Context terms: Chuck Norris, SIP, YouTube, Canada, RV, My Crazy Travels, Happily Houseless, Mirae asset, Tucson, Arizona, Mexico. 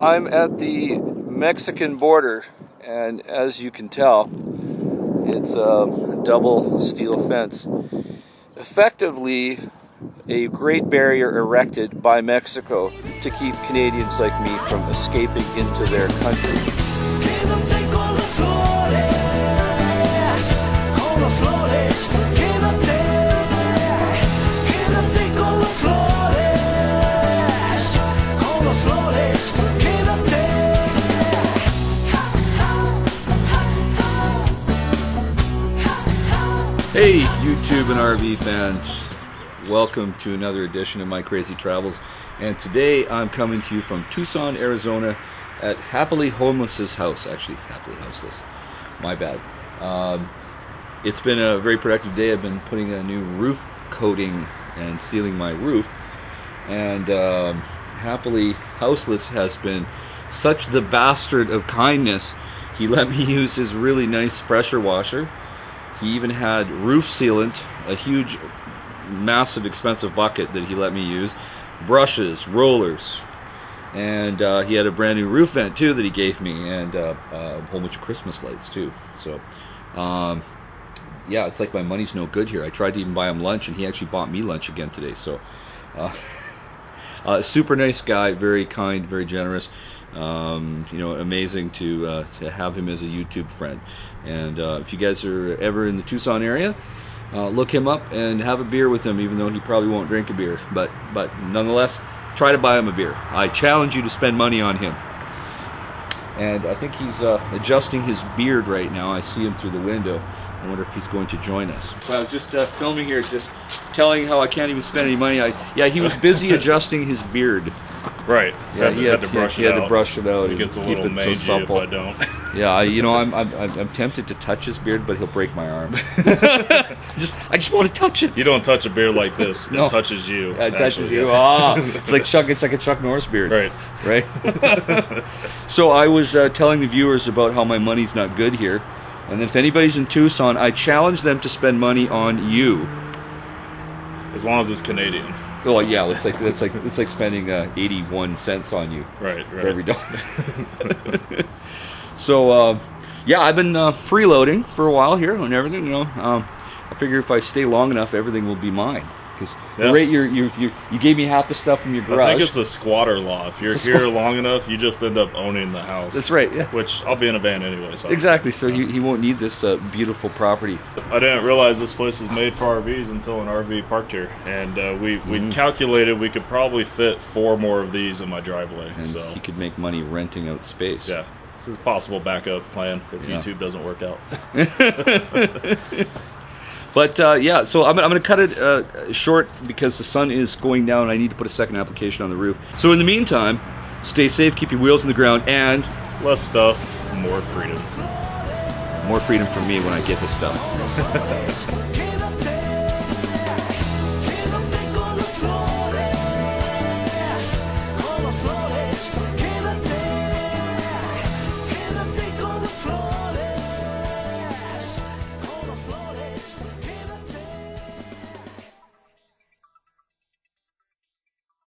I'm at the Mexican border, and as you can tell, it's a double steel fence. Effectively, a great barrier erected by Mexico to keep Canadians like me from escaping into their country. Hey YouTube and RV fans, welcome to another edition of My Crazy Travels, and today I'm coming to you from Tucson, Arizona at Happily Homeless's house. Actually, Happily Houseless, my bad. It's been a very productive day. I've been putting a new roof coating and sealing my roof, and Happily Houseless has been such the bastard of kindness. He let me use his really nice pressure washer. He even had roof sealant, a huge, massive, expensive bucket that he let me use, brushes, rollers, and he had a brand new roof vent too that he gave me, and a whole bunch of Christmas lights too. So, yeah, it's like my money's no good here. I tried to even buy him lunch, and he actually bought me lunch again today. So, super nice guy, very kind, very generous. You know, amazing to have him as a YouTube friend. And if you guys are ever in the Tucson area, look him up and have a beer with him, even though he probably won't drink a beer. But nonetheless, try to buy him a beer. I challenge you to spend money on him. And I think he's adjusting his beard right now. I see him through the window. I wonder if he's going to join us. So I was just filming here, just telling how I can't even spend any money. Yeah, he was busy adjusting his beard. Right. Yeah, he had to brush it out. It gets a little mangy so supple. If I don't. Yeah, you know, I'm tempted to touch his beard, but he'll break my arm. I just want to touch it. You don't touch a beard like this. No. It touches you. Yeah, it touches you. Ah, it's like a Chuck Norris beard. Right. Right. So I was telling the viewers about how my money's not good here, and if anybody's in Tucson, I challenge them to spend money on you. As long as it's Canadian. Oh yeah, it's like spending 81 cents on you, right. For every dollar. So yeah, I've been freeloading for a while here on everything. You know, I figure if I stay long enough, everything will be mine. Because the rate you gave me half the stuff from your garage. I think it's a squatter law. If you're here long enough, you just end up owning the house. That's right. Yeah. Which I'll be in a van anyway. So exactly. So he won't need this beautiful property. I didn't realize this place is made for RVs until an RV parked here, and we calculated we could probably fit 4 more of these in my driveway. And so he could make money renting out space. Yeah. This is a possible backup plan if YouTube doesn't work out. But yeah, so I'm going to cut it short because the sun is going down and I need to put a second application on the roof. So in the meantime, stay safe, keep your wheels on the ground, and... less stuff, more freedom. More freedom for me when I get this stuff.